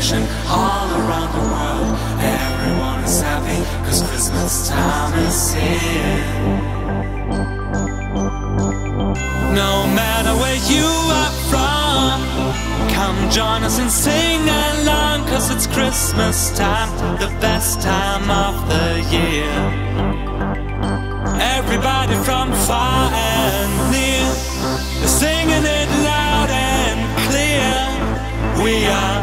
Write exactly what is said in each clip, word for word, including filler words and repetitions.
celebration all around the world. Everyone is happy, cause Christmas time is here. No matter where you are from, come join us and sing along, cause it's Christmas time, the best time of the year. Everybody from far and near is singing it loud and clear. We are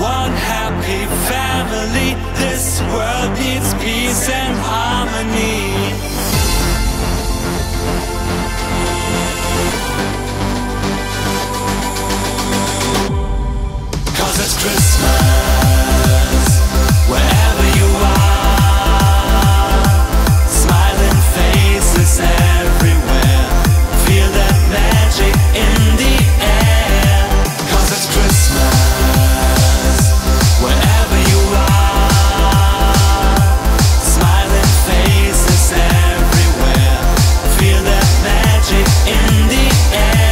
one happy family. This world needs peace and harmony. It's Christmas, wherever you are, smiling faces everywhere, feel that magic in the air, cause it's Christmas, wherever you are, smiling faces everywhere, feel that magic in the air.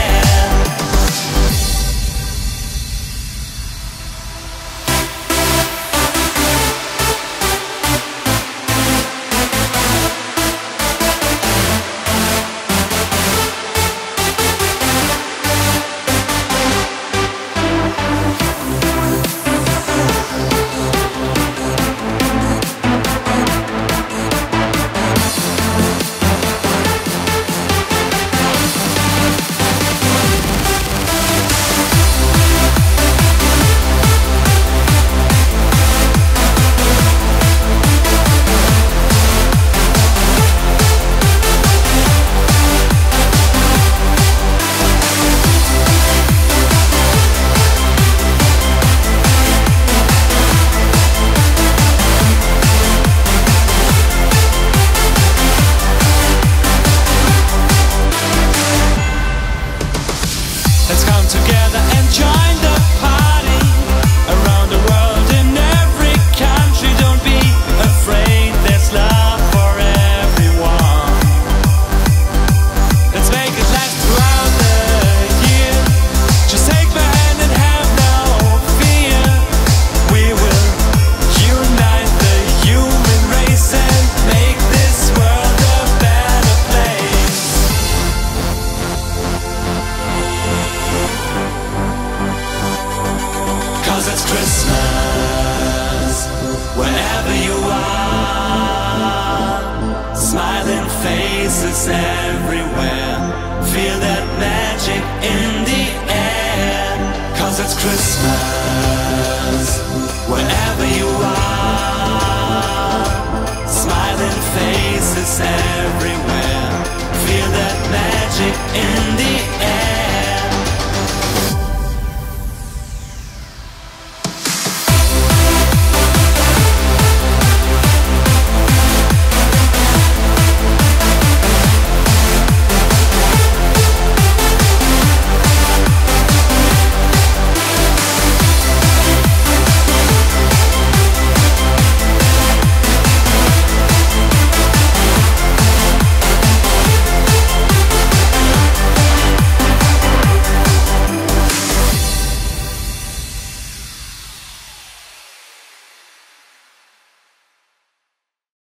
Every